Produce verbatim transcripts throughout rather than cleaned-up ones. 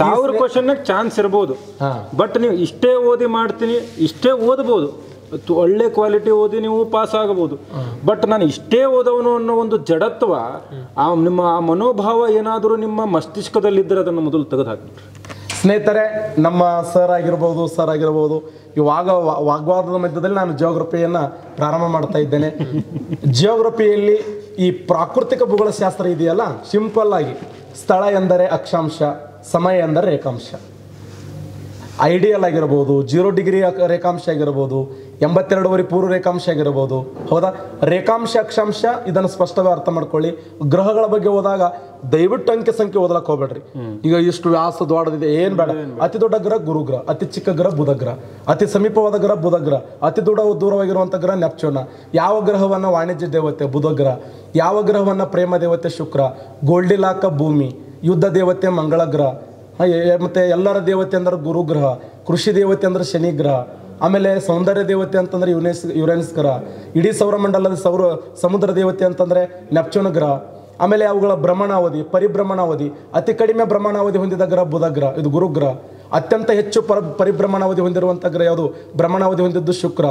ಸಾವಿರ question chance ಇರಬಹುದು but ನೀವು ಇಷ್ಟೇ ಓದಿ ಮಾಡ್ತೀನಿ ಇಷ್ಟೇ ಓದಬಹುದು ಒಳ್ಳೆ ಕ್ವಾಲಿಟಿ ಓದಿ ನೀವು ಪಾಸ್ ಆಗಬಹುದು ಬಟ್ ನಾನು ಇಷ್ಟೇ ಓದವನು ಅನ್ನೋ ಒಂದು ಜಡತ್ವ ಆ ನಿಮ್ಮ ಆ ಮನೋಭಾವ ಏನಾದರೂ ನಿಮ್ಮ ಮಸ್ತಿಷ್ಕದಲ್ಲಿ ಇದ್ದರೆ ಅದನ್ನ ಮೊದಲು ತೆಗೆದು ಹಾಕಿ ಸ್ನೇಹಿತರೆ ನಮ್ಮ ಸರ್ ಆಗಿರಬಹುದು ಸರ್ ಆಗಿರಬಹುದು ಇವಾಗ ವಾಗ್ವಾದದ ಮಧ್ಯದಲ್ಲಿ ನಾನು ಜಿಯೋಗ್ರಫಿಯನ್ನು ಪ್ರಾರಂಭ ಮಾಡ್ತಾ ಇದ್ದೇನೆ ಜಿಯೋಗ್ರಫಿಯಲ್ಲಿ ಈ ಪ್ರಾಕೃತಿಕ ಭೂಗೋಳಶಾಸ್ತ್ರ ಇದೆಯಲ್ಲ ಸಿಂಪಲ್ ಆಗಿ ಸ್ಥಳ ಎಂದರೆ ಅಕ್ಷಾಂಶ ಸಮಯ ಎಂದರೆ ರೇಖಾಂಶ ಐಡಿಯಲ್ ಆಗಿರಬಹುದು ಝೀರೋ ಡಿಗ್ರಿ ರೇಖಾಂಶ ಆಗಿರಬಹುದು ಎಂಬತ್ತೆರಡುವರೆ ಪೂರ್ವ ರೇಖಾಂಶ ಆಗಿರಬಹುದು ಹೌದಾ ರೇಖಾಂಶ ಅಕ್ಷಾಂಶ ಇದನ್ನು ಸ್ಪಷ್ಟವಾಗಿ ಅರ್ಥ ಮಾಡ್ಕೊಳ್ಳಿ ಗ್ರಹಗಳ ಬಗ್ಗೆ ಹೋದಾಗ ದಯವಿಟ್ಟು ಅಂಕೆ ಸಂಖ್ಯೆ ಓದಲಕ್ಕೆ ಹೋಗ್ಬೇಡ್ರಿ ಈಗ ಇಷ್ಟು ವ್ಯಾಸ ದೊಡ್ಡದಿದೆ ಏನು ಬೇಡ ಅತಿ ದೊಡ್ಡ ಗ್ರಹ ಗುರು ಗ್ರಹ ಅತಿ ಚಿಕ್ಕ ಗ್ರಹ ಬುಧ ಗ್ರಹ ಅತಿ ಸಮೀಪವಾದ ಗ್ರಹ ಬುಧ ಗ್ರಹ ಅತಿ ದೂರ ದೂರವಾಗಿರುವಂಥ ಗ್ರಹ ನೆಪ್ಚೂನ ಯಾವ ಗ್ರಹವನ್ನು ವಾಣಿಜ್ಯ ದೇವತೆ ಬುಧ ಗ್ರಹ ಯಾವ ಗ್ರಹವನ್ನು ಪ್ರೇಮ ದೇವತೆ ಶುಕ್ರ ಗೋಲ್ಡಿಲಾಕ ಭೂಮಿ ಯುದ್ಧ ದೇವತೆ ಮಂಗಳ ಗ್ರಹ ಮತ್ತು ಎಲ್ಲರ ದೇವತೆ ಅಂದ್ರೆ ಗುರುಗ್ರಹ ಕೃಷಿ ದೇವತೆ ಅಂದರೆ ಶನಿಗ್ರಹ ಆಮೇಲೆ ಸೌಂದರ್ಯ ದೇವತೆ ಅಂತಂದರೆ ಯುನೆಸ್ ಯುರೆನ್ಸ್ ಗ್ರಹ ಇಡೀ ಸೌರಮಂಡಲದ ಸೌರ ಸಮುದ್ರ ದೇವತೆ ಅಂತಂದರೆ ನೆಪ್ಚೂನ್ ಗ್ರಹ ಆಮೇಲೆ ಅವುಗಳ ಭ್ರಮಣಾವಧಿ ಪರಿಭ್ರಮಣಾವಧಿ ಅತಿ ಕಡಿಮೆ ಭ್ರಮಣಾವಧಿ ಹೊಂದಿದ ಗ್ರಹ ಬುಧ ಗ್ರಹ ಇದು ಗುರುಗ್ರಹ ಅತ್ಯಂತ ಹೆಚ್ಚು ಪರ ಪರಿಭ್ರಮಣಾವಧಿ ಹೊಂದಿರುವಂಥ ಗ್ರಹ ಯಾವುದು ಭ್ರಮಣಾವಧಿ ಹೊಂದಿದ್ದು ಶುಕ್ರ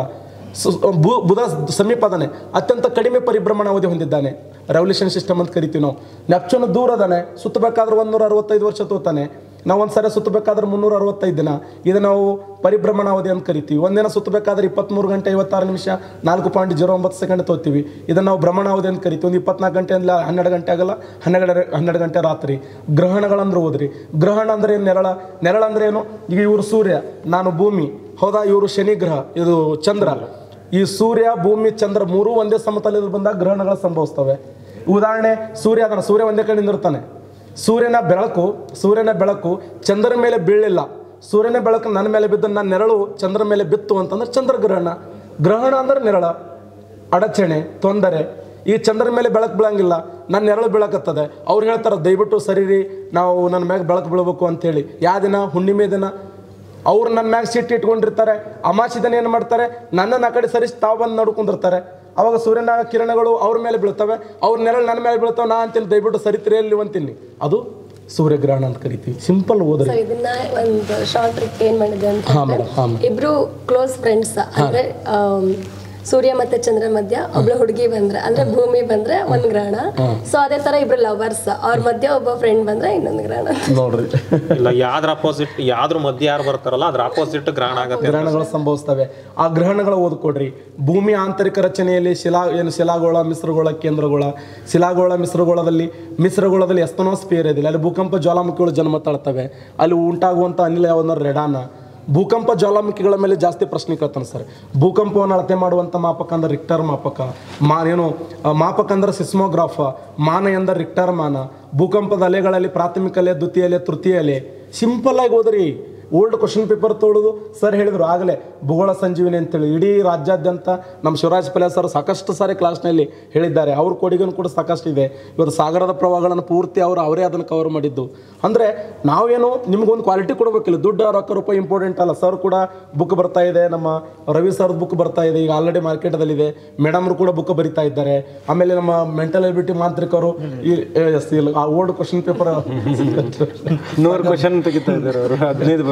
ಬು ಬುಧ ಸಮೀಪದಾನೆ ಅತ್ಯಂತ ಕಡಿಮೆ ಪರಿಭ್ರಮಣಾವಧಿ ಹೊಂದಿದ್ದಾನೆ ರೆವಲ್ಯೂಷನ್ ಸಿಸ್ಟಮ್ ಅಂತ ಕರಿತೀವಿ ನಾವು ನೆಪ್ಚೂನ್ ದೂರದಾನೆ ಸುತ್ತಬೇಕಾದ್ರೆ ಒಂದು ನೂರ ಅರವತ್ತೈದು ವರ್ಷ ತೋತಾನೆ ನಾವೊಂದು ಸಾರಿ ಸುತ್ತಬೇಕಾದ್ರೆ ಮುನ್ನೂರ ಅರವತ್ತೈದು ದಿನ ಇದು ನಾವು ಪರಿಭ್ರಮಣಾವಧಿ ಅಂತ ಕರಿತೀವಿ ಒಂದಿನ ಸುತ್ತಬೇಕಾದ್ರೆ ಇಪ್ಪತ್ತ್ಮೂರು ಗಂಟೆ ಐವತ್ತಾರು ನಿಮಿಷ ನಾಲ್ಕು ಪಾಯಿಂಟ್ ಜೀರೋ ಒಂಬತ್ತು ಸೆಕೆಂಡ್ ತೋತೀವಿ ಇದನ್ನು ನಾವು ಭ್ರಮಣಾವಧಿ ಅಂತ ಕರಿತೀವಿ ಒಂದು ಇಪ್ಪತ್ನಾಲ್ಕು ಗಂಟೆ ಅಂದರೆ ಹನ್ನೆರಡು ಗಂಟೆ ಆಗಲ್ಲ ಹನ್ನೆರಡು ಹನ್ನೆರಡು ಗಂಟೆ ರಾತ್ರಿ ಗ್ರಹಣಗಳಂದ್ರೆ ಓದ್ರಿ ಗ್ರಹಣ ಅಂದರೆ ಏನು ನೆರಳ ನೆರಳ ಅಂದರೆ ಏನು ಈಗ ಇವರು ಸೂರ್ಯ ನಾನು ಭೂಮಿ ಹೌದಾ ಇವರು ಶನಿಗ್ರಹ ಇದು ಚಂದ್ರ ಈ ಸೂರ್ಯ ಭೂಮಿ ಚಂದ್ರ ಮೂರೂ ಒಂದೇ ಸಮತಲದಲ್ಲಿ ಬಂದಾಗ ಗ್ರಹಣಗಳು ಸಂಭವಿಸ್ತವೆ ಉದಾಹರಣೆ ಸೂರ್ಯ ಅದನ್ನು ಸೂರ್ಯ ಒಂದೇ ಕಡೆ ನಿಂತಿರ್ತಾನೆ ಸೂರ್ಯನ ಬೆಳಕು ಸೂರ್ಯನ ಬೆಳಕು ಚಂದ್ರ ಮೇಲೆ ಬೀಳಲಿಲ್ಲ ಸೂರ್ಯನ ಬೆಳಕು ನನ್ನ ಮೇಲೆ ಬಿದ್ದು ನನ್ನ ನೆರಳು ಚಂದ್ರ ಮೇಲೆ ಬಿತ್ತು ಅಂತಂದ್ರೆ ಚಂದ್ರಗ್ರಹಣ ಗ್ರಹಣ ಅಂದರೆ ನೆರಳ ಅಡಚಣೆ ತೊಂದರೆ ಈ ಚಂದ್ರ ಮೇಲೆ ಬೆಳಕು ಬೀಳಂಗಿಲ್ಲ ನನ್ನ ನೆರಳು ಬೀಳಕತ್ತದೆ ಅವ್ರು ಹೇಳ್ತಾರೆ ದಯವಿಟ್ಟು ಸರಿರಿ ನಾವು ನನ್ನ ಮ್ಯಾಗ ಬೆಳಕು ಬೀಳಬೇಕು ಅಂಥೇಳಿ ಯಾವ ದಿನ ಹುಣ್ಣಿಮೆ ದಿನ ಅವ್ರು ನನ್ನ ಮ್ಯಾಗ ಸಿಟ್ಟು ಇಟ್ಕೊಂಡಿರ್ತಾರೆ ಅಮಾಸಿ ದಿನ ಏನು ಮಾಡ್ತಾರೆ ನನ್ನನ್ನು ಆ ಕಡೆ ಸರಿಸಿ ತಾವು ಬಂದು ನಡ್ಕೊಂಡಿರ್ತಾರೆ ಅವಾಗ ಸೂರ್ಯನ ಕಿರಣಗಳು ಅವ್ರ ಮೇಲೆ ಬೀಳ್ತವೆ ಅವ್ರ ನೆರಳು ನನ್ನ ಮೇಲೆ ಬೀಳ್ತವೆ ನಾ ಅಂತೇಳಿ ದಯವಿಟ್ಟು ಸರಿತಿರೆಯಲ್ಲಿ ಅಂತೀನಿ ಅದು ಸೂರ್ಯಗ್ರಹಣ ಅಂತ ಕರಿತೀವಿ ಸಿಂಪಲ್ ಓದೋ ಇದನ್ನ ಒಂದು ಶಾರ್ಟ್ ಟ್ರಿಕ್ ಏನು ಮಾಡಿದೆ ಅಂತ ಇಬ್ರು ಕ್ಲೋಸ್ ಫ್ರೆಂಡ್ಸ್ ಅಂದ್ರೆ ಸೂರ್ಯ ಮತ್ತೆ ಚಂದ್ರ ಮಧ್ಯ ಒಬ್ಳು ಹುಡುಗಿ ಬಂದ್ರೆ ಅಂದ್ರೆ ಭೂಮಿ ಬಂದ್ರೆ ಒಂದ್ ಗ್ರಹಣ ಸೊ ಅದೇ ತರ ಇಬ್ರು ಲವರ್ಸ್ ಅವ್ರ ಮಧ್ಯ ಒಬ್ಬ ಫ್ರೆಂಡ್ ಬಂದ್ರೆ ಇನ್ನೊಂದು ಗ್ರಹಣ ನೋಡ್ರಿ ಇಲ್ಲ ಯಾವ್ದ್ರ ಅಪೋಸಿಟ್ ಯಾವ್ದ್ರ ಮಧ್ಯ ಯಾರು ಬರ್ತಾರಲ್ಲ ಅದ್ರ ಅಪೋಸಿಟ್ ಗ್ರಹಣ ಆಗುತ್ತೆ ಗ್ರಹಣಗಳು ಸಂಭವಿಸ್ತವೆ ಆ ಗ್ರಹಣಗಳು ಓದ್ಕೊಡ್ರಿ ಭೂಮಿ ಆಂತರಿಕ ರಚನೆಯಲ್ಲಿ ಶಿಲಾ ಏನು ಶಿಲಾಗೋಳ ಮಿಶ್ರಗೋಳ ಕೇಂದ್ರಗೋಳ ಶಿಲಾಗೋಳ ಮಿಶ್ರಗೋಳದಲ್ಲಿ ಮಿಶ್ರಗೋಳದಲ್ಲಿ ಎಸ್ತನೋಸ್ಫಿಯರ್ ಇದಿಲ್ಲ ಅಲ್ಲಿ ಭೂಕಂಪ ಜ್ವಾಲಾಮುಖಿಗಳು ಜನ್ಮ ತಾಳ್ತವೆ ಅಲ್ಲಿ ಉಂಟಾಗುವಂಥ ಅನಿಲ ಯಾವ್ದಾರ ರೆಡಾನ ಭೂಕಂಪ ಜ್ವಾಲಾಮುಖಿಗಳ ಮೇಲೆ ಜಾಸ್ತಿ ಪ್ರಶ್ನೆ ಕೇಳ್ತಾನೆ ಸರ್ ಭೂಕಂಪವನ್ನು ಅಳತೆ ಮಾಡುವಂಥ ಮಾಪಕ ಅಂದರೆ ರಿಕ್ಟರ್ ಮಾಪಕ ಮಾ ಏನು ಮಾಪಕ ಅಂದರೆ ಸಿಸ್ಮೋಗ್ರಾಫ ಮಾನ ಎಂದರೆ ರಿಕ್ಟರ್ ಮಾನ ಭೂಕಂಪದ ಅಲೆಗಳಲ್ಲಿ ಪ್ರಾಥಮಿಕ ಅಲೆ ದ್ವಿತೀಯ ಅಲೆ ತೃತೀಯ ಅಲೆ ಸಿಂಪಲ್ಲಾಗಿ ಓದ್ರಿ ಓಲ್ಡ್ ಕ್ವಶನ್ ಪೇಪರ್ ತೊಳೋದು ಸರ್ ಹೇಳಿದರು ಆಗಲೇ ಭೂಗೋಳ ಸಂಜೀವಿನಿ ಅಂತೇಳಿ ಇಡೀ ರಾಜ್ಯಾದ್ಯಂತ ನಮ್ಮ ಶಿವರಾಜ್ ಪಲ್ಲೆ ಸರ್ ಸಾಕಷ್ಟು ಸಾರಿ ಕ್ಲಾಸ್ನಲ್ಲಿ ಹೇಳಿದ್ದಾರೆ ಅವ್ರ ಕೊಡುಗೆನೂ ಕೂಡ ಸಾಕಷ್ಟು ಇದೆ ಇವರು ಸಾಗರದ ಪ್ರವಾಹಗಳನ್ನು ಪೂರ್ತಿ ಅವರು ಅವರೇ ಅದನ್ನು ಕವರ್ ಮಾಡಿದ್ದು ಅಂದರೆ ನಾವೇನು ನಿಮಗೊಂದು ಕ್ವಾಲಿಟಿ ಕೊಡಬೇಕಿಲ್ಲ ದುಡ್ಡು ರೊಕ್ಕ ರೂಪಾಯಿ ಇಂಪಾರ್ಟೆಂಟ್ ಅಲ್ಲ ಸರ್ ಕೂಡ ಬುಕ್ ಬರ್ತಾ ಇದೆ ನಮ್ಮ ರವಿ ಸರ್ದು ಬುಕ್ ಬರ್ತಾ ಇದೆ ಈಗ ಆಲ್ರೆಡಿ ಮಾರ್ಕೆಟದಲ್ಲಿದೆ ಮೇಡಮ್ರು ಕೂಡ ಬುಕ್ ಬರಿತಾ ಇದ್ದಾರೆ ಆಮೇಲೆ ನಮ್ಮ ಮೆಂಟಲ್ ಎಬಿಲಿಟಿ ಮಾಂತ್ರಿಕರು ಈ ಓಲ್ಡ್ ಕ್ವಶನ್ ಪೇಪರ್ ನೂರು ಕ್ವಶನ್ ತೆಗಿತಾ ಇದ್ದಾರೆ ಅವರು ಹದಿನೈದು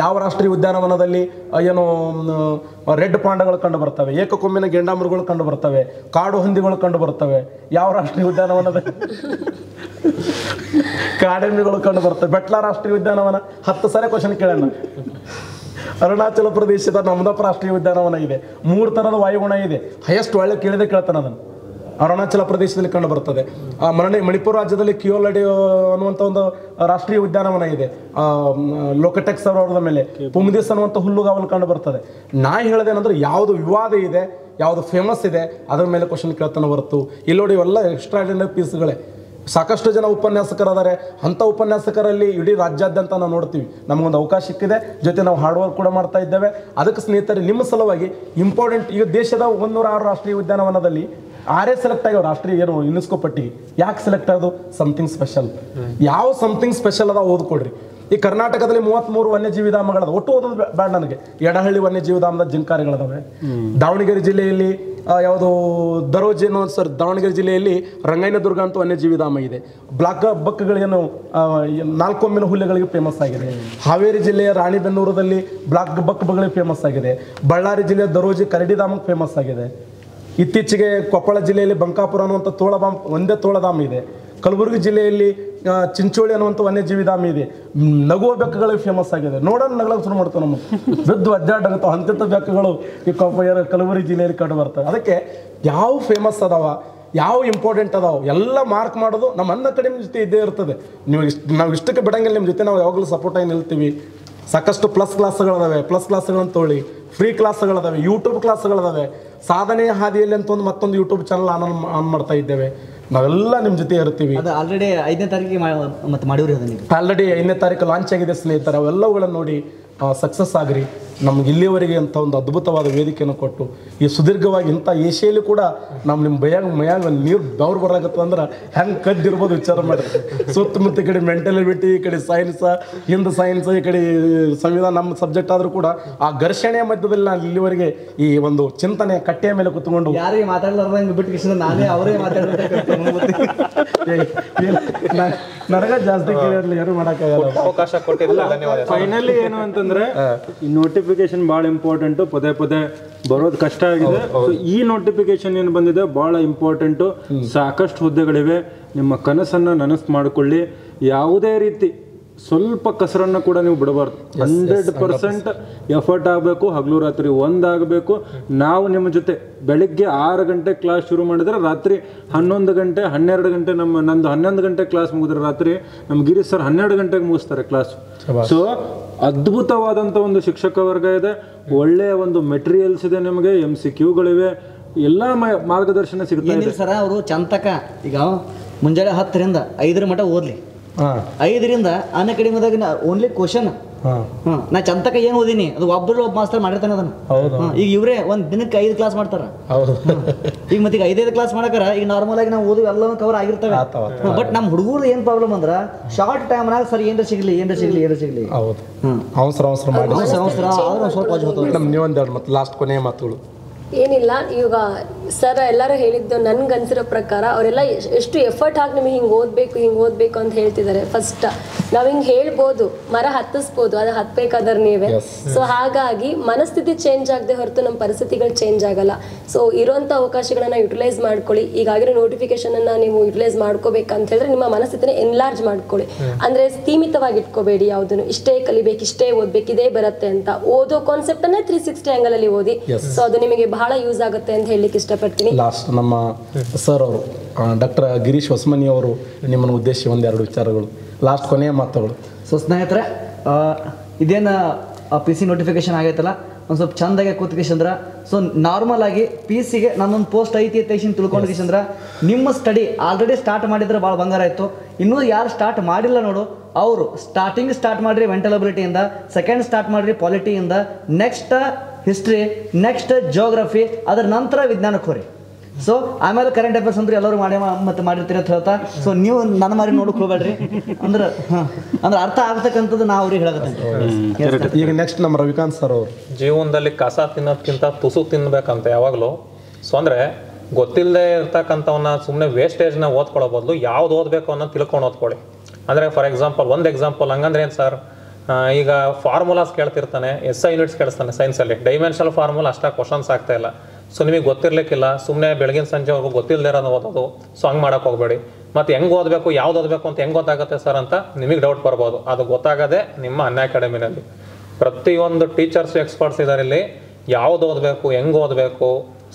ಯಾವ ರಾಷ್ಟ್ರೀಯ ಉದ್ಯಾನವನದಲ್ಲಿ ಏನು ರೆಡ್ ಪಾಂಡಗಳು ಕಂಡು ಬರ್ತವೆ ಏಕಕೊಮ್ಮಿನ ಗೆಂಡಾಮೃಗಳು ಕಂಡು ಬರ್ತವೆ ಕಾಡು ಹಂದಿಗಳು ಕಂಡು ಬರ್ತವೆ ಯಾವ ರಾಷ್ಟ್ರೀಯ ಉದ್ಯಾನವನದಲ್ಲಿ ಕಾಡೆಮ್ಮಿಗಳು ಕಂಡು ಬರ್ತವೆ ಬೆಟ್ಲ ರಾಷ್ಟ್ರೀಯ ಉದ್ಯಾನವನ ಹತ್ತು ಸಾರಿ ಕ್ವಶನ್ ಕೇಳೋಣ ಅರುಣಾಚಲ ಪ್ರದೇಶದ ನಮ್ದಪ್ಪ ರಾಷ್ಟ್ರೀಯ ಉದ್ಯಾನವನ ಇದೆ ಮೂರು ಥರದ ವಾಯುಗುಣ ಇದೆ ಹೈಯೆಸ್ಟ್ ಒಳ್ಳೆ ಕೇಳಿದೆ ಕೇಳ್ತಾನೆ ಅದನ್ನು ಅರುಣಾಚಲ ಪ್ರದೇಶದಲ್ಲಿ ಕಂಡು ಬರ್ತದೆ ಆ ಮರಣೆ ಮಣಿಪುರ ರಾಜ್ಯದಲ್ಲಿ ಕಿಯೋಲಡಿ ಅನ್ನುವಂಥ ಒಂದು ರಾಷ್ಟ್ರೀಯ ಉದ್ಯಾನವನ ಇದೆ ಲೋಕಟೆಕ್ ಸರೋವರದ ಮೇಲೆ ಪುಮ್ದಿಸ್ ಅನ್ನುವಂಥ ಹುಲ್ಲುಗಾವಲು ಕಂಡು ಬರ್ತದೆ ನಾ ಹೇಳೋದೇನಂದ್ರೆ ಯಾವುದು ವಿವಾದ ಇದೆ ಯಾವುದು ಫೇಮಸ್ ಇದೆ ಅದರ ಮೇಲೆ ಕ್ವಶನ್ ಕೇಳ್ತಾನೆ ಹೊರತು ಇಲ್ಲಿ ನೋಡಿ ಎಲ್ಲ ಎಕ್ಸ್ಟ್ರಾ ಆರ್ಡಿನರಿ ಪೀಸ್ಗಳೇ ಸಾಕಷ್ಟು ಜನ ಉಪನ್ಯಾಸಕರಿದ್ದಾರೆ ಅಂತ ಉಪನ್ಯಾಸಕರಲ್ಲಿ ಇಡಿ ರಾಜ್ಯಾದ್ಯಂತ ನಾವು ನೋಡ್ತೀವಿ ನಮಗೊಂದು ಅವಕಾಶ ಸಿಕ್ಕಿದೆ ಜೊತೆ ನಾವು ಹಾರ್ಡ್ ವರ್ಕ್ ಕೂಡ ಮಾಡ್ತಾ ಇದ್ದೇವೆ ಅದಕ್ಕೆ ಸ್ನೇಹಿತರೆ ನಿಮ್ಮ ಸಲುವಾಗಿ ಇಂಪಾರ್ಟೆಂಟ್ ಈಗ ದೇಶದ ನೂರ ಆರು ರಾಷ್ಟ್ರೀಯ ಉದ್ಯಾನವನದಲ್ಲಿ ಆರೆ ಸೆಲೆಕ್ಟ್ ಆಗಿರೋ ರಾಷ್ಟ್ರೀಯ ಏನು ಯುನೆಸ್ಕೋ ಪಟ್ಟಿಗೆ ಯಾಕೆ ಸೆಲೆಕ್ಟ್ ಆದೋ ಸಮಥಿಂಗ್ ಸ್ಪೆಷಲ್ ಯಾವ ಸಮಥಿಂಗ್ ಸ್ಪೆಷಲ್ ಅದ ಓದ್ಕೊಳ್ರಿ ಈ ಕರ್ನಾಟಕದಲ್ಲಿ ಮೂವತ್ತಮೂರು ವನ್ಯಜೀವಿ ಧಾಮಗಳದ ಒಟ್ಟು ಓದೋದು ಬೇಡ ನನಗೆ ಎಡಹಳ್ಳಿ ವನ್ಯಜೀವಿ ಧಾಮದ ಜಿಂಕಾರಿಗಳದಾವೆ ದಾವಣಗೆರೆ ಜಿಲ್ಲೆಯಲ್ಲಿ ಯಾವುದೋ ದರೋಜೇನು ಸರ್ ದಾವಣಗೆರೆ ಜಿಲ್ಲೆಯಲ್ಲಿ ರಂಗಯ್ಯನದುರ್ಗ ಅಂತ ವನ್ಯಜೀವಿ ಧಾಮ ಇದೆ ಬ್ಲಾಕ್ ಬಕ್ಗಳೇನು ನಾಲ್ಕೊಮ್ಮಿನ ಹುಲಿಗಳಿಗೆ ಫೇಮಸ್ ಆಗಿದೆ ಹಾವೇರಿ ಜಿಲ್ಲೆಯ ರಾಣಿಬೆನ್ನೂರದಲ್ಲಿ ಬ್ಲಾಕ್ ಬಕ್ಗಳಿಗೆ ಫೇಮಸ್ ಆಗಿದೆ ಬಳ್ಳಾರಿ ಜಿಲ್ಲೆಯ ದರೋಜಿ ಕರಡಿ ಧಾಮಕ್ಕೆ ಫೇಮಸ್ ಆಗಿದೆ ಇತ್ತೀಚೆಗೆ ಕೊಪ್ಪಳ ಜಿಲ್ಲೆಯಲ್ಲಿ ಬಂಕಾಪುರ ಅನ್ನುವಂಥ ತೋಳಧಾಮ ಒಂದೇ ತೋಳಧಾಮ ಇದೆ ಕಲಬುರಗಿ ಜಿಲ್ಲೆಯಲ್ಲಿ ಚಿಂಚೋಳಿ ಅನ್ನುವಂಥ ವನ್ಯಜೀವಿ ಧಾಮ ಇದೆ ನಗುವ ಬೆಕ್ಕಗಳಿಗೆ ಫೇಮಸ್ ಆಗಿದೆ ನೋಡೋಣ ನಗಲಾಗ ಶುರು ಮಾಡ್ತಾವೆ ನಮ್ಮ ಬಿದ್ದು ಅಡ್ಡಾಡಂತ ಅಂತ್ಯಂತ ಬೆಕ್ಕಗಳು ಈ ಕೊಪ್ಪಳ ಕಲಬುರಗಿ ಜಿಲ್ಲೆಯಲ್ಲಿ ಕಂಡು ಬರ್ತವೆ ಅದಕ್ಕೆ ಯಾವ ಫೇಮಸ್ ಅದಾವ ಯಾವ ಇಂಪಾರ್ಟೆಂಟ್ ಅದಾವ ಎಲ್ಲ ಮಾರ್ಕ್ ಮಾಡೋದು ನಮ್ಮ ಅನ್ನ ಕಡೆ ನಿಮ್ಮ ಜೊತೆ ಇದ್ದೇ ಇರ್ತದೆ ನೀವು ನಾವು ಇಷ್ಟಕ್ಕೆ ಬಿಡಂಗಿಲ್ಲ ನಿಮ್ಮ ಜೊತೆ ನಾವು ಯಾವಾಗಲೂ ಸಪೋರ್ಟ್ ಆಗಿ ನಿಲ್ತೀವಿ ಸಾಕಷ್ಟು ಪ್ಲಸ್ ಕ್ಲಾಸ್ಗಳದಾವೆ ಪ್ಲಸ್ ಕ್ಲಾಸ್ಗಳನ್ನು ತೊಗೊಳ್ಳಿ ಫ್ರೀ ಕ್ಲಾಸ್ಗಳದಾವೆ ಯೂಟ್ಯೂಬ್ ಕ್ಲಾಸ್ಗಳದಾವೆ ಸಾಧನೆಯ ಹಾದಿಯಲ್ಲಿ ಅಂತ ಒಂದು ಮತ್ತೊಂದು ಯೂಟ್ಯೂಬ್ ಚಾನಲ್ ಆನ್ ಆನ್ ಮಾಡ್ತಾ ಇದ್ದೇವೆ ನಾವೆಲ್ಲ ನಿಮ್ಮ ಜೊತೆ ಇರ್ತೀವಿ ಅದು ಆಲ್ರೆಡಿ ಐದನೇ ತಾರೀಕಿಗೆ ಮತ್ತೆ ಮಾಡಿವ್ರಿ ಅದನ್ನ ಆಲ್ರೆಡಿ ಐದನೇ ತಾರೀಕು ಲಾಂಚ್ ಆಗಿದೆ ಸ್ನೇಹಿತರೆ ಅವೆಲ್ಲವುಗಳನ್ನು ನೋಡಿ ಸಕ್ಸಸ್ ಆಗಿರಿ ನಮ್ಗೆ ಇಲ್ಲಿವರೆಗೆ ಅಂತ ಒಂದು ಅದ್ಭುತವಾದ ವೇದಿಕೆಯನ್ನು ಕೊಟ್ಟು ಈ ಸುದೀರ್ಘವಾಗಿ ಇಂಥ ಏಷ್ಯಲ್ಲಿ ಕೂಡ ನಮ್ಮ ನಿಮ್ಮ ಬಯಾಗ ಮಯಾಗ ನೀರು ದೌರ್ ಬರಾಗತ್ತ ಅಂದ್ರೆ ಹೆಂಗೆ ಕದ್ದಿರ್ಬೋದು ವಿಚಾರ ಮಾಡಿದ್ರೆ ಸುತ್ತಮುತ್ತ ಈ ಕಡೆ ಮೆಂಟಲಿಬಿಟಿ ಈ ಕಡೆ ಸೈನ್ಸ ಹಿಂದ ಸೈನ್ಸ್ ಈ ಕಡೆ ಸಂವಿಧಾನ ನಮ್ಮ ಸಬ್ಜೆಕ್ಟ್ ಆದರೂ ಕೂಡ ಆ ಘರ್ಷಣೆಯ ಮಧ್ಯದಲ್ಲಿ ನಾನು ಇಲ್ಲಿವರೆಗೆ ಈ ಒಂದು ಚಿಂತನೆ ಕಟ್ಟೆಯ ಮೇಲೆ ಕುತ್ಕೊಂಡು ಯಾರಿಗೆ ಮಾತಾಡಲಾರ್ದಂಗೆ ಬಿಟ್ಟು ನಾನೇ ಅವರೇ ಮಾತಾಡೋದು ನನಗ ಜಾಸ್ತಿ ಯಾರು ಮಾಡೋಕ್ಕಾಗಲ್ಲ ಅವಕಾಶ ಕೊಟ್ಟಿಲ್ಲ ಫೈನಲಿ ಏನು ಅಂತಂದ್ರೆ ಈ ನೋಟಿಫಿಕೇಶನ್ ಭಾಳ ಇಂಪಾರ್ಟೆಂಟು ಪದೇ ಪದೇ ಬರೋದು ಕಷ್ಟ ಆಗಿದೆ ಈ ನೋಟಿಫಿಕೇಶನ್ ಏನು ಬಂದಿದೆ ಭಾಳ ಇಂಪಾರ್ಟೆಂಟು ಸಾಕಷ್ಟು ಹುದ್ದೆಗಳಿವೆ ನಿಮ್ಮ ಕನಸನ್ನು ನನಸು ಮಾಡಿಕೊಳ್ಳಿ ಯಾವುದೇ ರೀತಿ ಸ್ವಲ್ಪ ಕಸರನ್ನು ಕೂಡ ನೀವು ಬಿಡಬಾರ್ದು ಹಂಡ್ರೆಡ್ ಪರ್ಸೆಂಟ್ ಎಫರ್ಟ್ ಆಗಬೇಕು ಹಗಲು ರಾತ್ರಿ ಒಂದಾಗಬೇಕು ನಾವು ನಿಮ್ಮ ಜೊತೆ ಬೆಳಗ್ಗೆ ಆರು ಗಂಟೆ ಕ್ಲಾಸ್ ಶುರು ಮಾಡಿದ್ರೆ ರಾತ್ರಿ ಹನ್ನೊಂದು ಗಂಟೆ ಹನ್ನೆರಡು ಗಂಟೆ ನಮ್ಮ ನಂದು ಹನ್ನೊಂದು ಗಂಟೆ ಕ್ಲಾಸ್ ಮುಗಿದ್ರೆ ರಾತ್ರಿ ನಮ್ಮ ಗಿರೀಶ್ ಸರ್ ಹನ್ನೆರಡು ಗಂಟೆಗೆ ಮುಗಿಸ್ತಾರೆ ಕ್ಲಾಸ್ ಸೊ ಅದ್ಭುತವಾದಂಥ ಒಂದು ಶಿಕ್ಷಕ ವರ್ಗ ಇದೆ ಒಳ್ಳೆಯ ಒಂದು ಮೆಟೀರಿಯಲ್ಸ್ ಇದೆ ನಿಮಗೆ ಎಮ್ ಸಿ ಕ್ಯೂಗಳಿವೆ ಎಲ್ಲ ಮಾರ್ಗದರ್ಶನ ಸಿಗುತ್ತೆ ಸರ್ ಅವರು ಚಂತಕ ಈಗ ಮುಂಜಾನೆ ಹತ್ತರಿಂದ ಐದರ ಮಠ ಓದಲಿ ಐದರಿಂದ ಅನ್ನ ಕಡಿಮೆದಾಗ ಓನ್ಲಿ ಕ್ವಶನ್ ನಾ ಚಂತಕ ಏನ್ ಓದಿನಿ ಅದು ಒಬ್ಬರು ಒಬ್ಬ ಮಾಸ್ತರ್ ಮಾಡಿರ್ತಾನೆ ಅದನ್ನ ಈಗ ಇವ್ರೆ ಒಂದ್ ದಿನಕ್ಕೆ ಐದು ಕ್ಲಾಸ್ ಮಾಡ್ತಾರ ಈಗ ಮತ್ತೆ ಈಗ ಐದೈದು ಕ್ಲಾಸ್ ಮಾಡಕರ ಈಗ ನಾರ್ಮಲ್ ಆಗಿ ನಾವು ಓದು ಎಲ್ಲ ಕವರ್ ಆಗಿರ್ತವೆ ಬಟ್ ನಮ್ ಹುಡುಗರು ಏನ್ ಪ್ರಾಬ್ಲಮ್ ಅಂದ್ರ ಶಾರ್ಟ್ ಟೈಮ್ ನಾಗ ಸರ್ ಏನ್ರ ಸಿಗ್ಲಿ ಏನ್ರ ಸಿಗ್ಲಿ ಏನ್ರ ಸಿಗ್ಲಿ ಲಾಸ್ಟ್ ಕೊನೆಯ ಮಾತುಗಳು ಏನಿಲ್ಲ ಈಗ ಸರ್ ಎಲ್ಲರೂ ಹೇಳಿದ್ದು ನನ್ಗೆ ಅನ್ಸಿರೋ ಪ್ರಕಾರ ಅವರೆಲ್ಲ ಎಷ್ಟು ಎಫರ್ಟ್ ಹಾಕಿ ನಿಮಗೆ ಹಿಂಗೆ ಓದಬೇಕು ಹಿಂಗೆ ಓದಬೇಕು ಅಂತ ಹೇಳ್ತಿದ್ದಾರೆ ಫಸ್ಟ್ ನಾವು ಹಿಂಗೆ ಹೇಳ್ಬೋದು ಮರ ಹತ್ತಿಸ್ಬೋದು ಅದು ಹತ್ತಬೇಕಾದ್ರೆ ನೀವೇ ಸೊ ಹಾಗಾಗಿ ಮನಸ್ಥಿತಿ ಚೇಂಜ್ ಆಗದೆ ಹೊರತು ನಮ್ಮ ಪರಿಸ್ಥಿತಿಗಳು ಚೇಂಜ್ ಆಗಲ್ಲ ಸೊ ಇರೋಂಥ ಅವಕಾಶಗಳನ್ನು ಯುಟಿಲೈಸ್ ಮಾಡ್ಕೊಳ್ಳಿ ಈಗಾಗಿರೋ ನೋಟಿಫಿಕೇಶನನ್ನು ನೀವು ಯುಟಿಲೈಸ್ ಮಾಡ್ಕೋಬೇಕಂತ ಹೇಳಿದ್ರೆ ನಿಮ್ಮ ಮನಸ್ಥಿತಿನ ಎನ್ಲಾರ್ಜ್ ಮಾಡ್ಕೊಳ್ಳಿ ಅಂದರೆ ಸೀಮಿತವಾಗಿ ಇಟ್ಕೋಬೇಡಿ ಯಾವುದನ್ನು ಇಷ್ಟೇ ಕಲಿಬೇಕು ಇಷ್ಟೇ ಓದಬೇಕು ಇದೇ ಬರುತ್ತೆ ಅಂತ ಓದೋ ಕಾನ್ಸೆಪ್ಟನ್ನೇ ತ್ರೀ ಸಿಕ್ಸ್ಟಿ ಆ್ಯಂಗಲಲ್ಲಿ ಓದಿ ಸೊ ಅದು ನಿಮಗೆ ಬಹಳ ಯೂಸ್ ಆಗುತ್ತೆ ಅಂತ ಹೇಳಲಿಕ್ಕೆ ಇಷ್ಟಪಡ್ತೀನಿ. ಲಾಸ್ಟ್ ನಮ್ಮ ಸರ್ ಅವರು ಡಾಕ್ಟರ್ ಗಿರೀಶ್ ಹೊಸಮನಿ ಅವರು ನಿಮ್ಮನ್ನು ಉದ್ದೇಶಿಸಿ ಒಂದೆರಡು ವಿಚಾರಗಳು ಲಾಸ್ಟ್ ಕೊನೆಯ ಮಾತುಗಳು. ಸೊ ಸ್ನೇಹಿತರೆ ಇದೇನು ಪಿ ಸಿ ನೋಟಿಫಿಕೇಶನ್ ಆಗೈತಲ್ಲ ಒಂದು ಸ್ವಲ್ಪ ಚೆಂದಾಗೆ ಕೂತ್ಕೇಶಂದ್ರ ಸೊ ನಾರ್ಮಲ್ ಆಗಿ ಪಿ ಸಿಗೆ ನಾನೊಂದು ಪೋಸ್ಟ್ ಐತಿ ಐತಿ ತಿಳ್ಕೊಂಡು ಕೇಶಂದ್ರ ನಿಮ್ಮ ಸ್ಟಡಿ ಆಲ್ರೆಡಿ ಸ್ಟಾರ್ಟ್ ಮಾಡಿದ್ರೆ ಭಾಳ ಬಂಗಾರ ಆಯಿತು. ಇನ್ನೂ ಯಾರು ಸ್ಟಾರ್ಟ್ ಮಾಡಿಲ್ಲ ನೋಡು ಅವರು ಸ್ಟಾರ್ಟಿಂಗ್ ಸ್ಟಾರ್ಟ್ ಮಾಡಿರಿ ಮೆಂಟಲ್ ಅಬಿಲಿಟಿಯಿಂದ, ಸೆಕೆಂಡ್ ಸ್ಟಾರ್ಟ್ ಮಾಡಿರಿ ಪಾಲಿಟಿಯಿಂದ, ನೆಕ್ಸ್ಟ್ ಹಿಸ್ಟ್ರಿ, ನೆಕ್ಸ್ಟ್ ಜಿಯೋಗ್ರಫಿ, ಅದರ ನಂತರ ವಿಜ್ಞಾನಕ್ಕೆ ಹೋರಿ. ಸೊ ಆಮೇಲೆ ಕರೆಂಟ್ ಅಫೇರ್ಸ್ ಅಂದ್ರೆ ಎಲ್ಲರೂ ಮಾಡಿ ಮತ್ತೆ ಮಾಡಿರ್ತೀರಿ ಅಂತ ಹೇಳ್ತಾ ಸೊ ನೀವು ನನ್ನ ಮಾರಿ ನೋಡಕ್ ಹೋಗ್ಬೇಡ್ರಿ ಅಂದ್ರೆ ಅಂದ್ರೆ ಅರ್ಥ ಆಗ್ತಕ್ಕಂಥದ್ದು ನಾ ಅವ್ರಿಗೆ ಹೇಳಕತ್ತೀನಿ. ಈಗ ನೆಕ್ಸ್ಟ್ ನಮ್ಮ ರವಿಕಾಂತ್ ಸರ್ ಅವರು ಜೀವನದಲ್ಲಿ ಕಸ ತಿನ್ನೋದಕ್ಕಿಂತ ತುಸು ತಿನ್ಬೇಕಂತ ಯಾವಾಗಲೂ ಸೊ ಅಂದ್ರೆ ಗೊತ್ತಿಲ್ಲದೆ ಇರ್ತಕ್ಕಂಥವನ್ನ ಸುಮ್ಮನೆ ವೇಸ್ಟೇಜ್ನ ಓದ್ಕೊಳ್ಳೋ ಬದಲು ಯಾವ್ದು ಓದಬೇಕು ಅನ್ನೋ ತಿಳ್ಕೊಂಡು ಓದ್ಕೊಳ್ಳಿ. ಅಂದರೆ ಫಾರ್ ಎಕ್ಸಾಂಪಲ್ ಒಂದು ಎಕ್ಸಾಂಪಲ್ ಹಂಗಂದ್ರೆ ಏನು ಸರ್ ಈಗ ಫಾರ್ಮುಲಾಸ್ ಕೇಳ್ತಿರ್ತಾನೆ, ಎಸ್ ಐ ಯೂನಿಟ್ಸ್ ಕೇಳಿಸ್ತಾನೆ ಸೈನ್ಸಲ್ಲಿ, ಡೈಮೆನ್ಷನಲ್ ಫಾರ್ಮುಲಾ ಅಷ್ಟಾಗಿ ಕ್ವಶನ್ಸ್ ಆಗ್ತಾ ಇಲ್ಲ. ಸೊ ನಿಮಗೆ ಗೊತ್ತಿರಲಿಕ್ಕಿಲ್ಲ ಸುಮ್ಮನೆ ಬೆಳಗಿನ ಸಂಜೆವರೆಗೂ ಗೊತ್ತಿಲ್ಲದೆ ಇರೋದು ಓದೋದು ಸೊ ಹಂಗೆ ಮಾಡೋಕ್ಕೆ ಹೋಗಬೇಡಿ. ಮತ್ತು ಹೆಂಗೆ ಓದಬೇಕು ಯಾವ್ದು ಓದಬೇಕು ಅಂತ ಹೆಂಗೆ ಗೊತ್ತಾಗುತ್ತೆ ಸರ್ ಅಂತ ನಿಮಗೆ ಡೌಟ್ ಬರ್ಬೋದು. ಅದು ಗೊತ್ತಾಗದೆ ನಿಮ್ಮ ಅನ್ನ ಅಕಾಡೆಮಿನಲ್ಲಿ ಪ್ರತಿಯೊಂದು ಟೀಚರ್ಸ್ ಎಕ್ಸ್ಪರ್ಟ್ಸ್ ಇದ್ದಾರೆ ಇಲ್ಲಿ ಯಾವ್ದು ಓದಬೇಕು ಹೆಂಗೆ ಓದಬೇಕು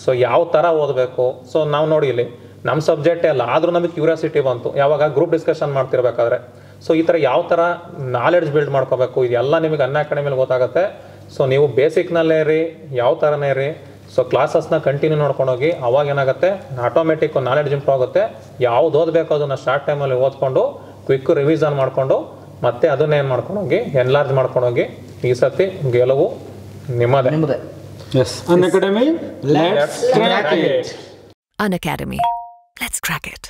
ಸೊ ಯಾವ ಥರ ಓದಬೇಕು. ಸೊ ನಾವು ನೋಡಿ ಇಲ್ಲಿ ನಮ್ಮ ಸಬ್ಜೆಕ್ಟೇ ಅಲ್ಲ ಆದರೂ ನಮಗೆ ಕ್ಯೂರಿಯಾಸಿಟಿ ಬಂತು ಯಾವಾಗ ಗ್ರೂಪ್ ಡಿಸ್ಕಷನ್ ಮಾಡ್ತಿರ್ಬೇಕಾದ್ರೆ ಸೊ ಈ ಥರ ಯಾವ ಥರ ನಾಲೆಡ್ಜ್ ಬಿಲ್ಡ್ ಮಾಡ್ಕೋಬೇಕು ಇದೆಲ್ಲ ನಿಮಗೆ ಅನ್ನ ಅಕಾಡೆಮಿಲಿ ಗೊತ್ತಾಗುತ್ತೆ. ಸೊ ನೀವು ಬೇಸಿಕ್ನಲ್ಲೇ ಇರಿ ಯಾವ ಥರನೇ ಇರಿ सो क्लासस्न कंटिन्यू नोडकोंडोगी आवाग ಏನಾಗುತ್ತೆ ಆಟೋಮ್ಯಾಟಿಕ್ ನಾಲೆಡ್ಜ್ ಇಂಪ್ರೂವ್ ಆಗುತ್ತೆ ಯಾವುದು ಓದಬೇಕು ಅದನ್ನ ಶಾರ್ಟ್ ಟೈಮ್ ಅಲ್ಲಿ ಓದ್ಕೊಂಡು ಕ್ವಿಕ್ ರಿವಿಷನ್ ಮಾಡ್ಕೊಂಡು ಮತ್ತೆ ಅದನ್ನ ಏನು ಮಾಡ್ಕೊಂಡೋಗಿ ಎನ್ಲಾರ್ಜ್ ಮಾಡ್ಕೊಂಡೋಗಿ ಈ ಸರ್ತಿ ಗೆಲುವು ನಿಮ್ಮದೇ ನಿಮ್ಮದೇ S Unacademy let's crack it Unacademy let's crack it